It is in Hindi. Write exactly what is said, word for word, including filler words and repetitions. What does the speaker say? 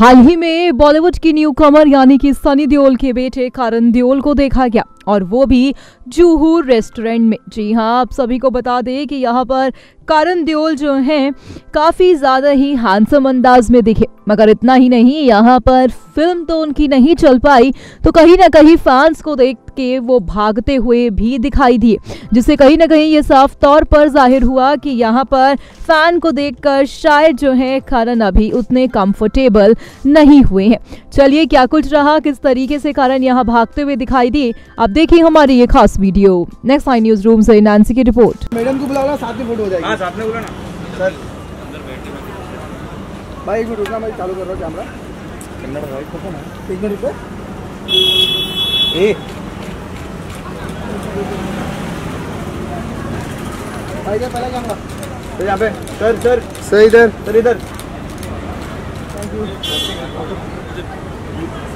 हाल ही में बॉलीवुड की न्यू कमर यानी कि सनी देओल के बेटे करण देओल को देखा गया, और वो भी जूहू रेस्टोरेंट में। जी हाँ, आप सभी को बता दें कि यहाँ पर करण देओल जो हैं काफ़ी ज़्यादा ही हैंडसम अंदाज में दिखे। मगर इतना ही नहीं, यहाँ पर फिल्म तो उनकी नहीं चल पाई तो कहीं ना कहीं फैंस को देख के वो भागते हुए भी दिखाई दिए, जिससे कहीं ना कहीं ये साफ तौर पर जाहिर हुआ कि यहाँ पर फैन को देखकर शायद जो है करण अभी उतने कंफर्टेबल नहीं हुए हैं। चलिए, क्या कुछ रहा, किस तरीके से करण यहाँ भागते हुए दिखाई दिए, अब देखिए हमारी ये खास वीडियो। नेक्स्ट न्यूज़ रूम से इनाम सिंह की रिपोर्ट। मैडम को बुलाओ ना, साथ में फोटो हो जाएगी। हां, साथ में बोलो ना सर, अंदर बैठे बैठे भाई को रुकना, मैं चालू कर रहा हूं कैमरा। कैमरा भाई को ना एक मिनट रुको। ए भाई का पहला कैमरा सर, यहां पे सर सर सर इधर सर इधर। Thank you.